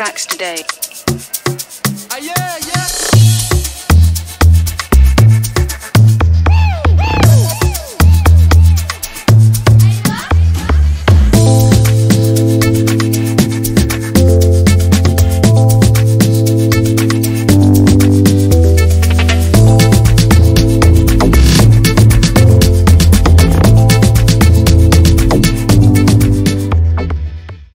tracks today.